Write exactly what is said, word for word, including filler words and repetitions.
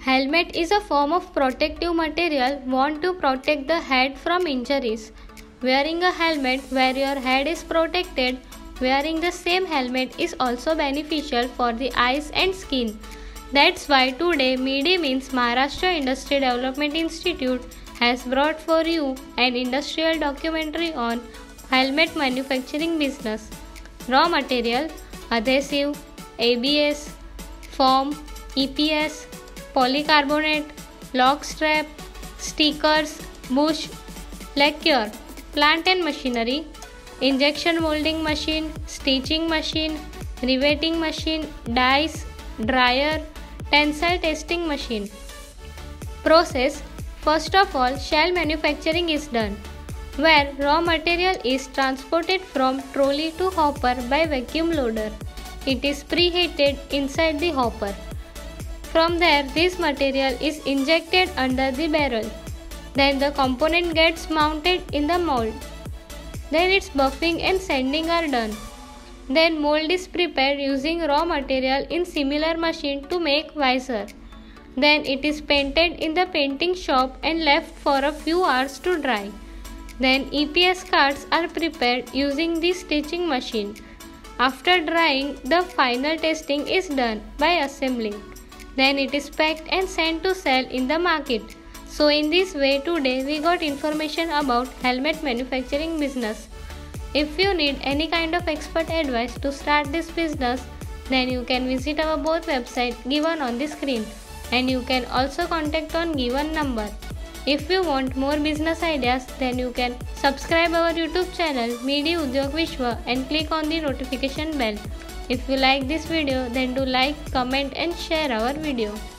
Helmet is a form of protective material worn to protect the head from injuries. Wearing a helmet where your head is protected, wearing the same helmet is also beneficial for the eyes and skin. That's why today MiDi means Maharashtra Industries Development Institute has brought for you an industrial documentary on helmet manufacturing business. Raw material, adhesive, A B S, foam, E P S, polycarbonate, lock strap, stickers, bush, lacquer, plant and machinery, injection molding machine, stitching machine, riveting machine, dies, dryer, tensile testing machine. Process: first of all, shell manufacturing is done, where raw material is transported from trolley to hopper by vacuum loader. It is preheated inside the hopper. From there, this material is injected under the barrel. Then the component gets mounted in the mold. Then its buffing and sanding are done. Then mold is prepared using raw material in similar machine to make visor. Then it is painted in the painting shop and left for a few hours to dry. Then E P S cards are prepared using the stitching machine. After drying, the final testing is done by assembling. Then it is packed and sent to sell in the market. So in this way, today we got information about helmet manufacturing business. If you need any kind of expert advice to start this business, then you can visit our both website given on the screen, and you can also contact on given number. If you want more business ideas, then you can subscribe our YouTube channel Midi Udyog Vishwa and click on the notification bell. If you like this video, then do like, comment and share our video.